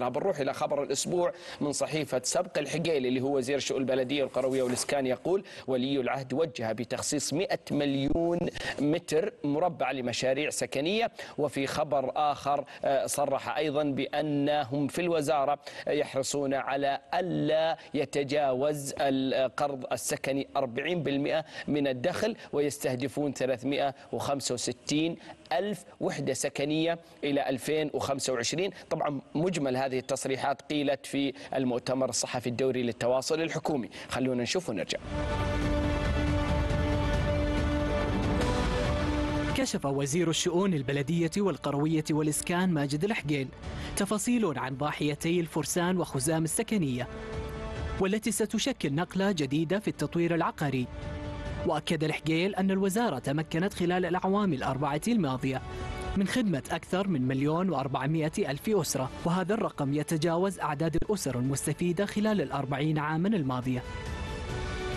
مؤثره. بنروح الى خبر الاسبوع من صحيفه سبق الحقيل اللي هو وزير شؤون البلديه والقرويه والاسكان يقول ولي العهد وجه بتخصيص 100 مليون متر مربع لمشاريع سكنيه. وفي خبر اخر صرح ايضا بانهم في الوزاره يحرصون على الا يتجاوز القرض السكني 40% من الدخل ويستهدفون 365,000 وحدة سكنية إلى 2025. طبعا مجمل هذه التصريحات قيلت في المؤتمر الصحفي الدوري للتواصل الحكومي. خلونا نشوف ونرجع. كشف وزير الشؤون البلدية والقروية والإسكان ماجد الحقيل تفاصيل عن ضاحيتي الفرسان وخزام السكنية والتي ستشكل نقلة جديدة في التطوير العقاري. وأكد الحقيل أن الوزارة تمكنت خلال الأعوام الأربعة الماضية من خدمة أكثر من 1,400,000 أسرة، وهذا الرقم يتجاوز أعداد الأسر المستفيدة خلال ال40 عاماً الماضية.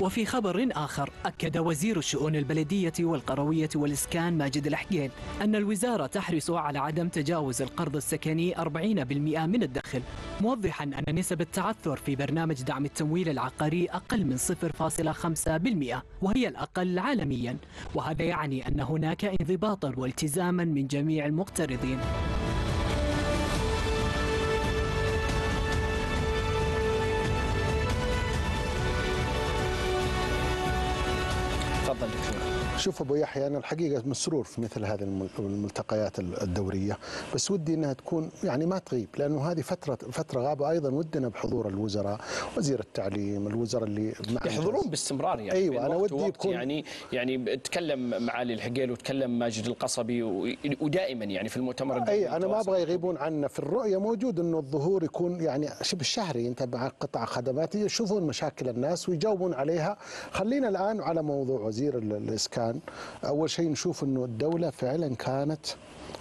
وفي خبر آخر أكد وزير الشؤون البلدية والقروية والإسكان ماجد الحقيل أن الوزارة تحرص على عدم تجاوز القرض السكني 40% من الدخل، موضحا أن نسب التعثر في برنامج دعم التمويل العقاري أقل من 0.5% وهي الأقل عالميا، وهذا يعني أن هناك انضباطا والتزاما من جميع المقترضين. شوف أبو يحيى، أنا الحقيقة مسرور في مثل هذه الملتقيات الدورية، بس ودي أنها تكون يعني ما تغيب، لأنه هذه فترة غابة. أيضا ودنا بحضور الوزراء، وزير التعليم، الوزراء اللي يحضرون باستمرار. يعني أيوة أنا ودي يكون يعني تكلم معالي الحقيل وتكلم ماجد القصبي ودائما يعني في المؤتمر. أي أنا ما أبغى يغيبون عنا. في الرؤية موجود أنه الظهور يكون يعني شبه شهري، أنت مع قطاع خدماتي يشوفون مشاكل الناس ويجاوبون عليها. خلينا الآن على موضوع وزير الإسكان. أول شيء نشوف أنه الدولة فعلا كانت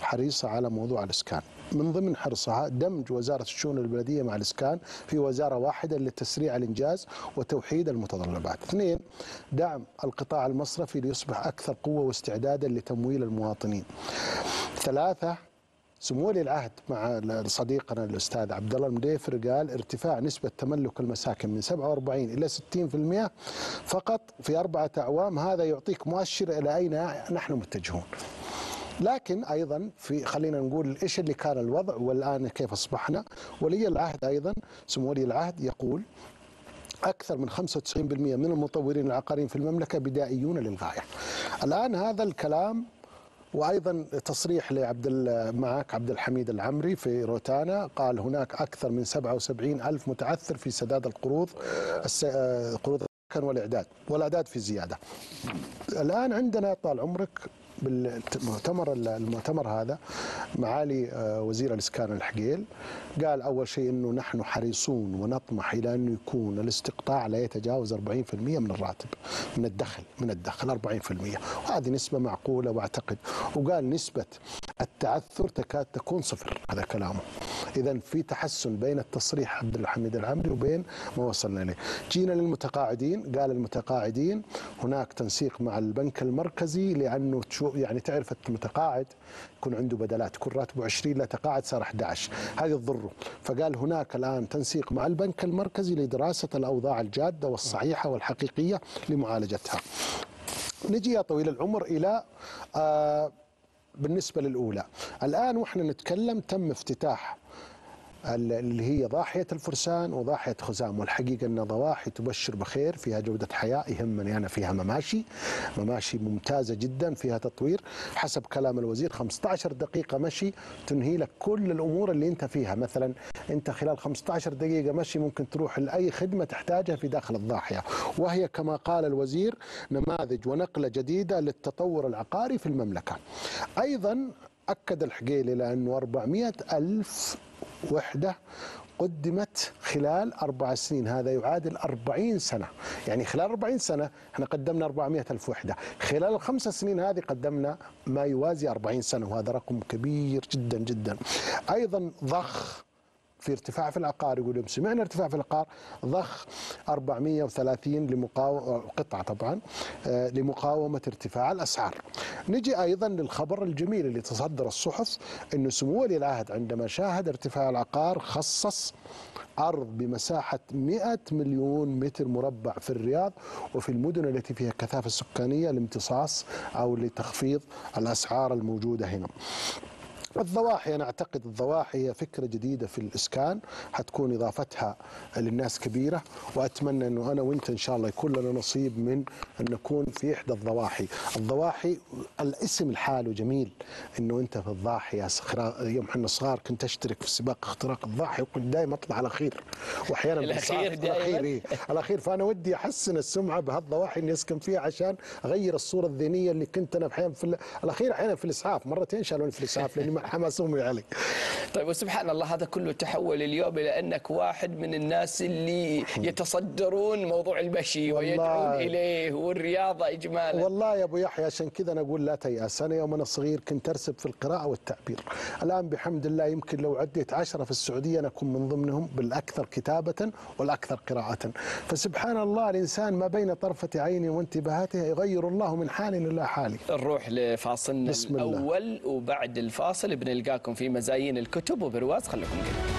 حريصة على موضوع الإسكان، من ضمن حرصها دمج وزارة الشؤون البلدية مع الإسكان في وزارة واحدة لتسريع الإنجاز وتوحيد المتطلبات. 2. دعم القطاع المصرفي ليصبح أكثر قوة واستعدادا لتمويل المواطنين. 3. سمو ولي العهد مع صديقنا الأستاذ عبد الله المديفر قال ارتفاع نسبة تملك المساكن من 47 إلى 60% فقط في 4 أعوام، هذا يعطيك مؤشر إلى أين نحن متجهون. لكن أيضا في خلينا نقول إيش اللي كان الوضع والآن كيف أصبحنا. ولي العهد أيضا سمو ولي العهد يقول أكثر من 95% من المطورين العقاريين في المملكة بدائيون للغاية. الآن هذا الكلام، وايضا تصريح معك عبد الحميد العمري في روتانا قال هناك اكثر من 77,000 متعثر في سداد القروض السكن والاعداد في زياده. الان عندنا طال عمرك بالمؤتمر هذا معالي وزير الإسكان الحقيل قال أول شيء أنه نحن حريصون ونطمح إلى أنه يكون الاستقطاع لا يتجاوز 40% من الراتب من الدخل 40%، وهذه نسبة معقولة وأعتقد. وقال نسبة التعثر تكاد تكون 0، هذا كلامه. إذا في تحسن بين التصريح عبد الحميد العمري وبين ما وصلنا إليه. جينا للمتقاعدين، قال المتقاعدين هناك تنسيق مع البنك المركزي، لأنه يعني تعرف المتقاعد يكون عنده بدلات، كل راتبه 20 لا تقاعد صار 11، هذه تضره. فقال هناك الآن تنسيق مع البنك المركزي لدراسة الأوضاع الجادة والصحيحة والحقيقية لمعالجتها. نجي يا طويل العمر إلى بالنسبة للأولى. الآن وإحنا نتكلم تم افتتاح اللي هي ضاحية الفرسان وضاحية خزام، والحقيقة أن ضواحي تبشر بخير، فيها جودة حياة، يهمني أنا فيها مماشي ممتازة جدا، فيها تطوير. حسب كلام الوزير 15 دقيقة مشي تنهي لك كل الأمور اللي أنت فيها. مثلا أنت خلال 15 دقيقة مشي ممكن تروح لأي خدمة تحتاجها في داخل الضاحية، وهي كما قال الوزير نماذج ونقلة جديدة للتطور العقاري في المملكة. أيضا أكد الحقيل إلى أنه 400,000 وحدة قدمت خلال 4 سنين، هذا يعادل 40 سنة. يعني خلال 40 سنة احنا قدمنا 400,000 وحدة، خلال ال5 سنين هذه قدمنا ما يوازي 40 سنة، وهذا رقم كبير جدا جدا. أيضا ضخ في ارتفاع في العقار. يقول لهم سمعنا ارتفاع في العقار ضخ 430 لمقاومة قطعة طبعا لمقاومة ارتفاع الأسعار. نجي أيضا للخبر الجميل اللي تصدر الصحف أن سمو ولي العهد عندما شاهد ارتفاع العقار خصص أرض بمساحة 100 مليون متر مربع في الرياض وفي المدن التي فيها كثافة سكانية لامتصاص أو لتخفيض الأسعار الموجودة هنا. الضواحي أنا أعتقد الضواحي هي فكرة جديدة في الإسكان حتكون إضافتها للناس كبيرة، وأتمنى أنه أنا وإنت إن شاء الله يكون لنا نصيب من أن نكون في إحدى الضواحي. الضواحي الاسم لحاله جميل، أنه أنت في الضاحي يا يوم حنا صغار كنت أشترك في سباق اختراق الضاحي وكنت دائما أطلع الأخير وأحيانا الأخير فأنا ودي أحسن السمعة بهالضواحي اللي أسكن فيها عشان أغير الصورة الذهنية اللي كنت أنا أحيانا في الأخير أحيانا في الإسعاف، مرتين شالوني في الإسعاف لأني حماسهم عليك. طيب وسبحان الله هذا كله تحول اليوم الى انك واحد من الناس اللي يتصدرون موضوع المشي ويدعون اليه والرياضه اجمالا. والله يا ابو يحيى عشان كذا انا اقول لا تيأس، انا يوم انا صغير كنت ارسب في القراءه والتعبير، الان بحمد الله يمكن لو عديت 10 في السعوديه انا اكون من ضمنهم بالاكثر كتابه والاكثر قراءه. فسبحان الله الانسان ما بين طرفه عينه وانتباهاته يغير الله من حال الى حال. نروح لفاصلنا الاول وبعد الفاصل بنلقاكم في مزايين الكتب وبرواز، خليكم معنا.